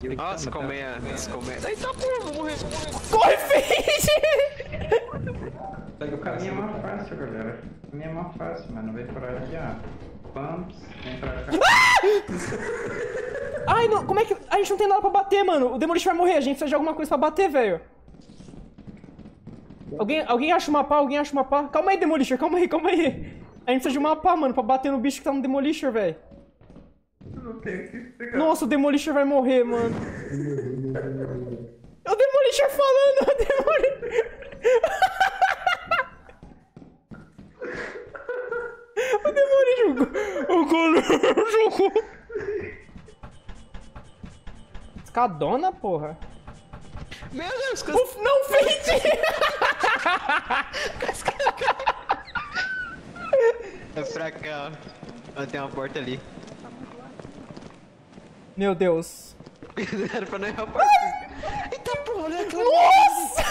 Nossa, colmeia, colmeia. Eita porra, vou morrer, vou morrer. Corre, Fade! O caminho é mais fácil, galera. O caminho é mais fácil, mano. Vem por aqui, ó. Pumps, vem pra cá. Ai, não, como é que... A gente não tem nada pra bater, mano. O Demolition vai morrer, a gente precisa de alguma coisa pra bater, velho. Alguém acha uma pá, alguém acha uma pá. Calma aí, Demolition, calma aí, calma aí. A gente precisa de uma pá, mano, pra bater no bicho que tá no Demolition, velho. Nossa, o Demolition vai morrer, mano. É o Demolition falando, o Demolition... o Demolition... O Demolition jogou... Escadona, porra. Meu Deus, o... Não, Fade! É pra cá, ó. Tem uma porta ali. Meu Deus. Era pra não errar a porta. Eita porra, olha aquela... Nossa!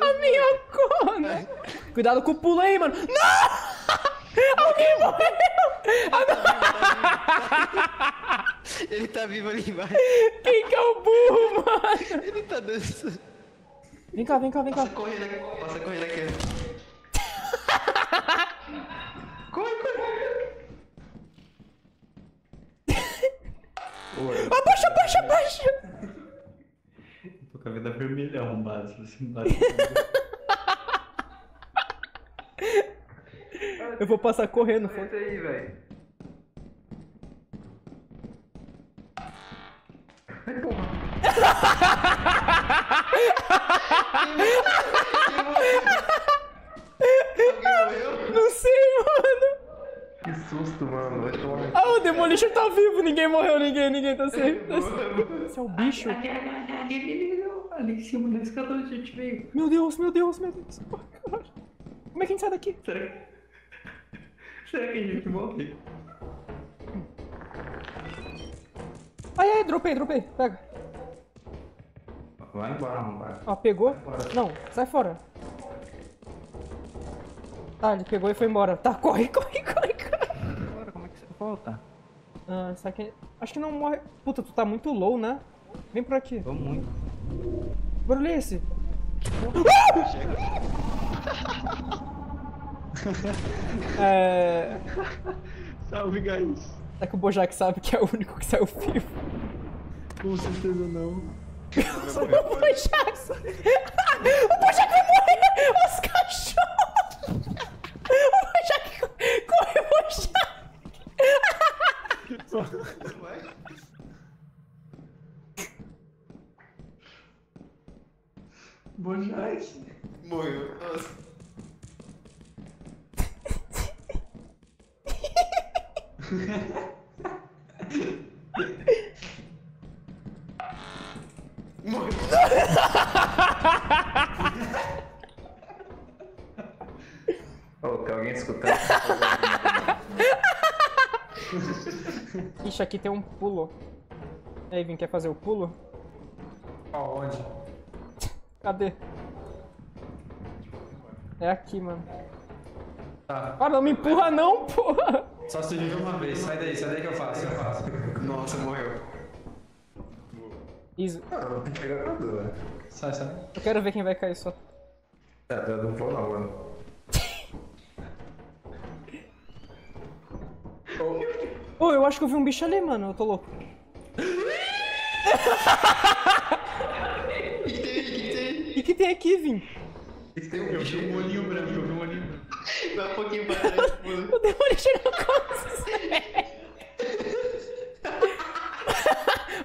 A minha cona! Cuidado com o pulo aí, mano. Não! Alguém morreu! Ah, não! Ele tá vivo ali embaixo. Quem que é o burro, mano? Ele tá dançando. Vem cá, vem cá, vem cá. Passa correndo aqui. Passa correndo aqui. Corre, corre. Abaixa, abaixa, abaixa! Tô com a vida vermelha arrombada, se você não dá. Eu vou passar correndo. Senta aí, velho. Ai, porra. Não sei, mano. Que susto, mano. Vai tomar... Ah, o Demolition tá vivo. Ninguém morreu, ninguém tá safe. Esse é o bicho. Ali em cima da escada a gente veio. Meu Deus, meu Deus, meu Deus. Como é que a gente sai daqui? Será que a gente morre? Ai, ai, dropei. Pega. Vai embora, mano. Ó, pegou? Não, sai fora. Tá, ele pegou e foi embora. Tá, corre. Volta. Ah, isso aqui... Acho que não morre... Puta, tu tá muito low, né? Vem por aqui. Tô muito. Que barulho é esse? Ah! É... Salve, guys. Será que o Bojack sabe que é o único que saiu vivo? Com certeza não. O Bojack... O Bojack vai morrer! Os cachorros! O Bojack... Corre, Bojack! Bojack morreu. Oh, tem alguém escutando? Ixi, aqui tem um pulo. E aí, Vim, quer fazer o pulo? Aonde? Cadê? É aqui, mano. Tá. Ah, não me empurra não, porra! Só se vive uma vez, sai daí que eu faço, Nossa, morreu. Isso. Ah, não tem que pegar nada, velho. Sai. Eu quero ver quem vai cair só. É, eu não vou não, mano. Oh, eu acho que eu vi um bicho ali, mano. Eu tô louco. O que tem aqui, Vim? Eu vi um olhinho branco, Vai um pouquinho pra trás. O Demolition não consegue.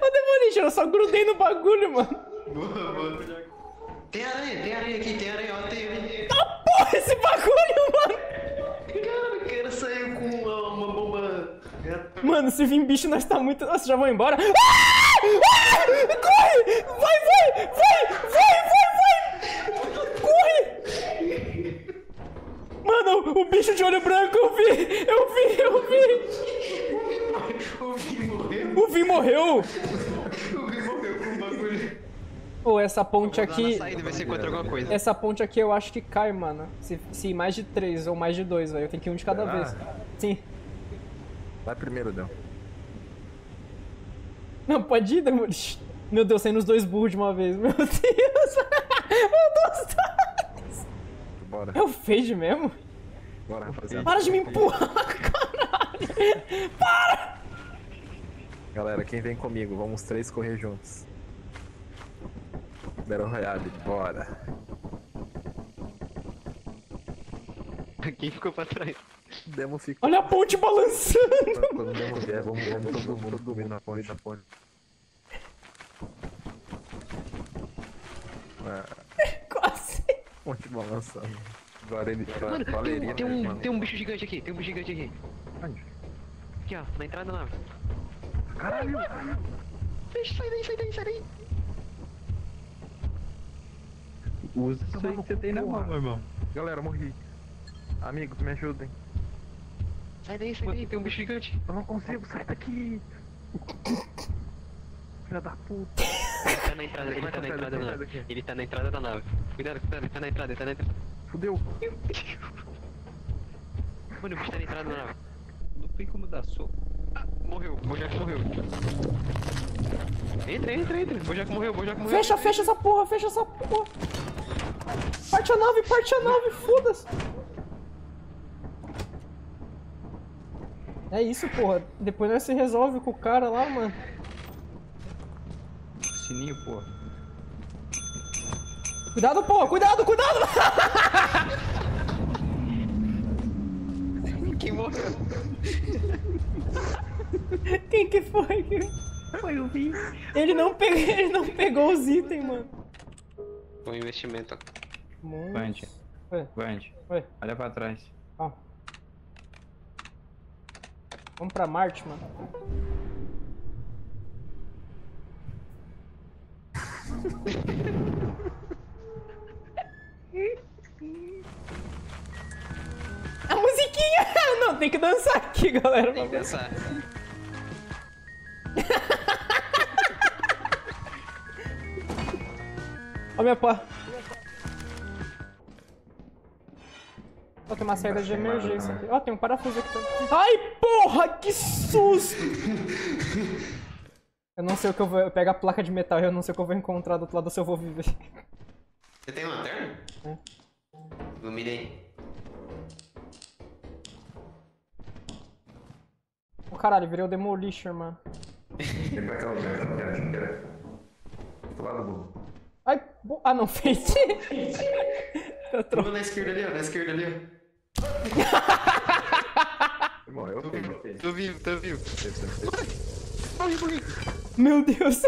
O Demolition, eu só grudei no bagulho, mano. Boa. Tem aranha aqui, ó. Tá porra esse bagulho, mano. Cara, o cara saiu com uma bomba... Mano, se vir bicho, nós tá muito... Nossa, já vão embora? Corre! Vai! Corre! Mano, o bicho de olho branco, eu vi! O Vim morreu! Com o bagulho. Pô, essa ponte aqui... Saída, vai ser contra alguma coisa. Essa ponte aqui eu acho que cai, mano. Se mais de 3 ou mais de 2, velho. Eu tenho que ir um de cada vez. Sim. Vai primeiro, Dão. Não, pode ir, Demolition. Meu Deus, saí nos dois burros de uma vez. Meu Deus. Meu Deus. Bora. É o Fade mesmo? Bora, rapaziada. Para de me empurrar, caralho. Para! Galera, quem vem comigo? Vamos três correr juntos. Battle Royale, bora. Quem ficou pra trás? Demo ficou. Olha a ponte balançando! Quando Demo vier, vamos todo mundo dormindo na ponte da ponte. Quase! Ponte balançando. Agora ele tá. Mano, tem um bicho gigante aqui, tem um bicho gigante aqui. Onde? Aqui ó, na entrada da nave. Caralho! Bicho, sai daí, sai daí, sai daí! Usa isso aí que você tem na mão, meu irmão. Galera, morri. Amigos, me ajudem. Sai daí, tem um bicho gigante. Eu não consigo, sai daqui. Filha da puta. Ele tá na entrada, ele tá na entrada da nave. Ele tá na entrada da nave. Cuidado, cuidado, ele tá na entrada, ele tá na entrada. Fudeu. Meu Deus. Mano, o bicho tá na entrada da nave. Não tem como dar soco. Ah, morreu, Bojack morreu. Entra, entra, entra. Bojack morreu, Bojack morreu. Fecha, fecha essa porra, fecha essa porra. Parte a nave, foda-se. É isso, porra. Depois nós se resolve com o cara lá, mano. Sininho, porra. Cuidado, porra! Cuidado, cuidado! Quem morreu? Quem que foi? Foi o Vim. Ele não pegou os itens, mano. Foi um investimento. Band. Band. Olha pra trás. Ah. Vamos pra Marte, mano. A musiquinha! Não, tem que dançar aqui, galera. Tem que dançar. Ó minha pá. Ó, tem uma saída de emergência aqui. Ó, tem um parafuso aqui também. Ai, porra, que susto! Eu não sei o que eu vou... Eu pego a placa de metal e eu não sei o que eu vou encontrar do outro lado, se eu vou viver. Você tem lanterna? É. Ilumina aí. Ô, caralho, virei o Demolition, mano. Vem pra cá, do lado do... Ai, ah, não fez. Pula na esquerda ali, ó, na esquerda ali, ó. Morreu, tô vivo, tô vivo, tô vivo. Morri, morri. Meu Deus.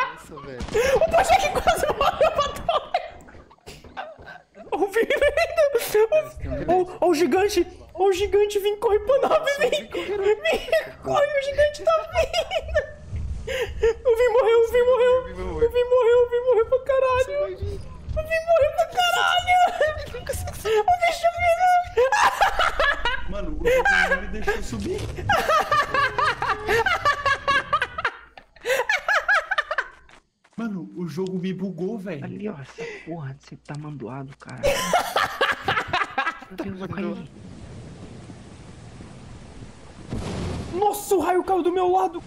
Nossa, velho. O Bojack quase morreu pra torre. O Vim. O gigante. O gigante vem, corre pra nave, vem. Corre, o gigante tá vindo. O Vim morreu, o Vim morreu. O Vim morreu, o Vim morreu pra caralho. O Vim morreu pra caralho! O bicho vindo! Mano, o Vim não me deixou subir! Mano, o jogo me bugou, velho! Ali, ó, essa porra de você tá mandoado, cara! Nossa, o raio caiu do meu lado!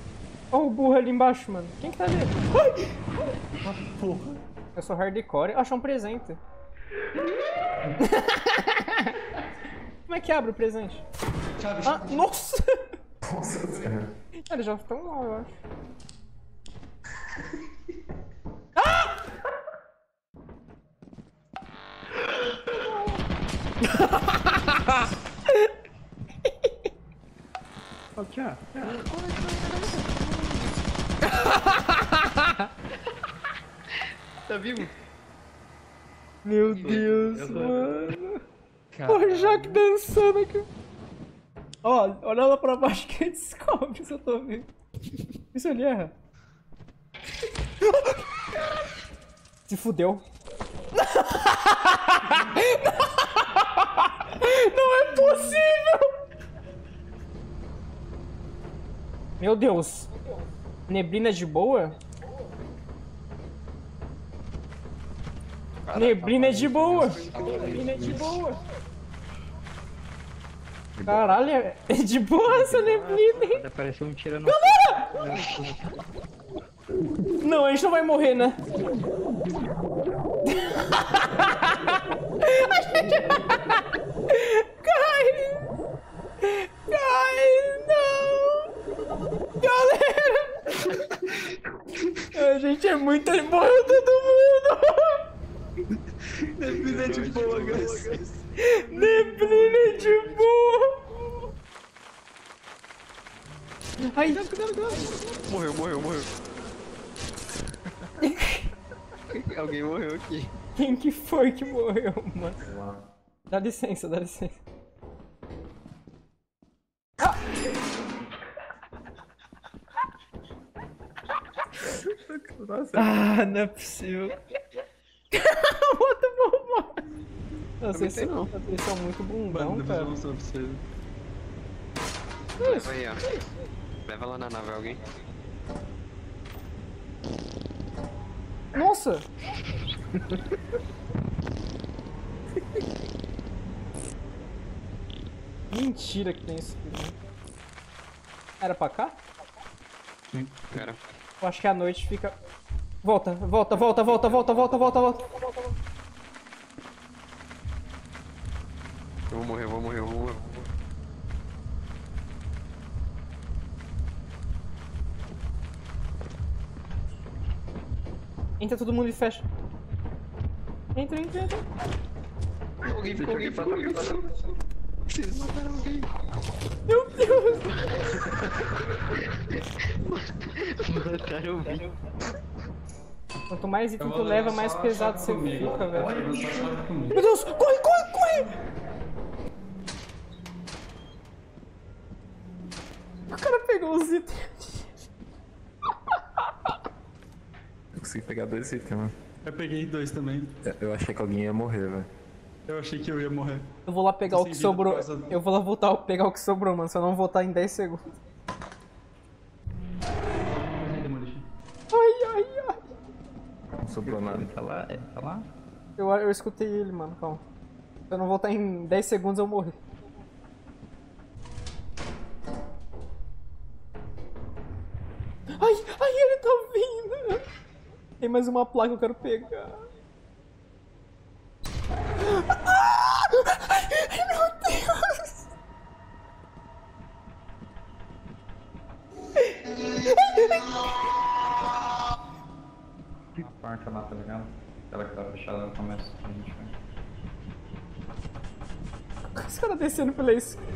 Ó, o burro ali embaixo, mano! Quem que tá ali? Ai! Ah, porra! Eu sou hardcore. Achou um presente. Como é que abre o presente? Chave, ah, chave. Nossa! Nossa senhora. Eles já estão lá, eu acho. Ah! Aqui, ó. Tá vivo? Meu Deus, mano. O Bojack dançando aqui. Ó, olha lá pra baixo que ele descobre se eu tô vivo. Isso ele erra. Se fudeu. Não é possível! Meu Deus. Neblina de boa? Neblina é de boa! Neblina é de boa! Caralho, é de boa essa neblina, hein? Pareceu um tirano. Galera! Não, a gente não vai morrer, né? A gente... Cai! Cai, não! Galera! A gente é muito embora todo mundo! Neblina de boa, galera! Neblina de boa! Ai! Morreu, morreu, morreu! Alguém morreu aqui. Quem que foi que morreu, mano? Dá licença, dá licença. Ah! Nossa, ah, não é possível. Muito bom, mano. Vocês são muito bundão, mano, cara. Leva aí, ó. Leva lá na nave alguém. Nossa! Mentira que tem isso aqui. Era pra cá? Era. Eu acho que a noite fica... Volta, volta, volta, volta, volta, volta, volta, volta. Eu vou morrer, eu vou morrer, eu vou morrer. Entra todo mundo e fecha. Entra, entra, entra. Alguém ficou, alguém ficou. Vocês mataram alguém. Meu Deus. Mataram o Vim. Quanto mais item tu leva, mais pesado você fica, velho. Meu Deus, corre, corre, corre. O cara pegou os itens. Consegui pegar dois itens, mano. Eu peguei dois também. Eu achei que alguém ia morrer, velho. Eu achei que eu ia morrer. Eu vou lá pegar o que sobrou. Eu vou lá voltar a pegar o que sobrou, mano. Se eu não voltar em 10 segundos. Ai, ai, ai. Não sobrou nada. Tá lá? Tá lá? Eu escutei ele, mano. Calma. Se eu não voltar em 10 segundos, eu morri. Ai, ai, ele tá vindo. Tem mais uma placa que eu quero pegar. Ah! Meu Deus! Tem uma porta lá, tá ligado? Aquela que tá fechada no começo. A gente vai. Os caras descendo pela esquerda.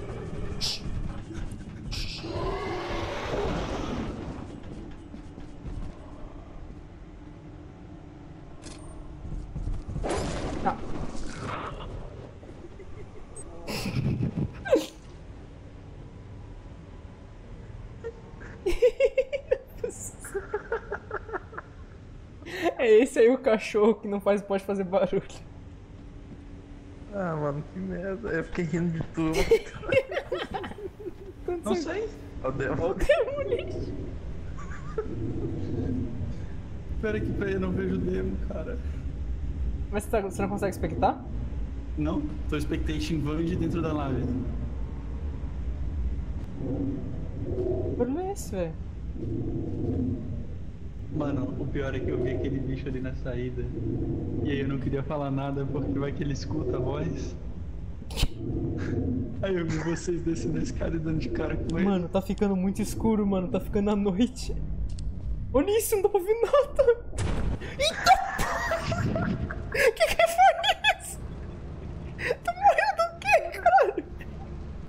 É esse aí o cachorro que não faz, pode fazer barulho. Ah, mano, que merda. Eu fiquei rindo de tudo. Não sei. Ó o Demolition. Espera aqui, peraí, eu não vejo o Demo, cara. Mas você não consegue expectar? Não, tô expectation vand dentro da nave. Que barulho é esse, velho? Mano, o pior é que eu vi aquele bicho ali na saída. E aí eu não queria falar nada, porque vai que ele escuta a voz. Aí eu vi vocês descendo a escada e dando de cara com ele. Mano, tá ficando muito escuro, mano. Tá ficando à noite. Olha isso, não dá pra ouvir nada.